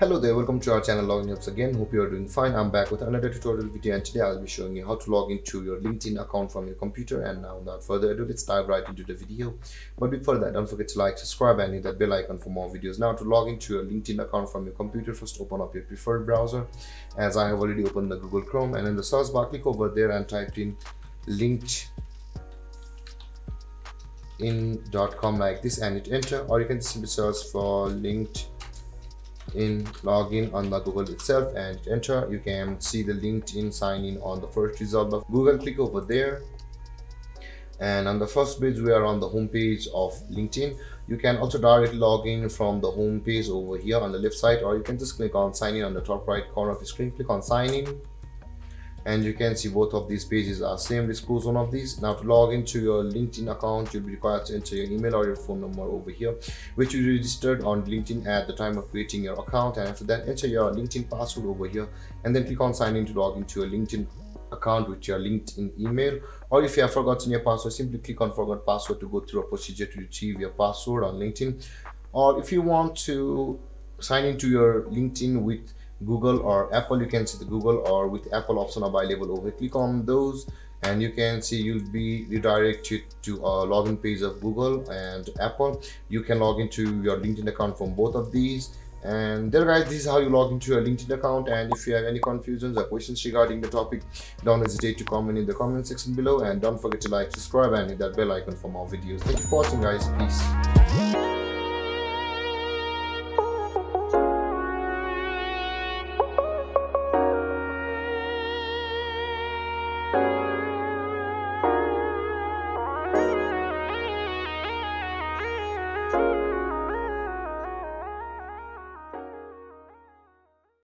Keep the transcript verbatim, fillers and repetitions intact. Hello there, welcome to our channel Login Helps again. Hope you are doing fine. I'm back with another tutorial video, and today I'll be showing you how to log into your LinkedIn account from your computer. And now without further ado, let's dive right into the video. But before that, don't forget to like, subscribe and hit that bell icon for more videos. Now to log into your LinkedIn account from your computer, first open up your preferred browser. As I have already opened the Google Chrome, and in the search bar click over there and type in LinkedIn dot com like this and hit enter, or you can simply search for LinkedIn in login on the Google itself and enter. You can see the LinkedIn sign in on the first result of Google. Click over there, and on the first page we are on the home page of LinkedIn. You can also directly log in from the home page over here on the left side, or you can just click on sign in on the top right corner of the screen. Click on sign in and you can see both of these pages are same. Let's close one of these. Now to log into your LinkedIn account, you'll be required to enter your email or your phone number over here, which you registered on LinkedIn at the time of creating your account, and after that enter your LinkedIn password over here and then click on sign in to log into your LinkedIn account with your LinkedIn email. Or if you have forgotten your password, simply click on forgot password to go through a procedure to retrieve your password on LinkedIn. Or if you want to sign into your LinkedIn with Google or Apple, you can see the Google or with Apple option available over. Click on those and you can see you'll be redirected to a login page of Google and Apple. You can log into your LinkedIn account from both of these. And there guys, this is how you log into your LinkedIn account. And if you have any confusions or questions regarding the topic, don't hesitate to comment in the comment section below, and don't forget to like, subscribe and hit that bell icon for more videos. Thank you for watching guys. Peace.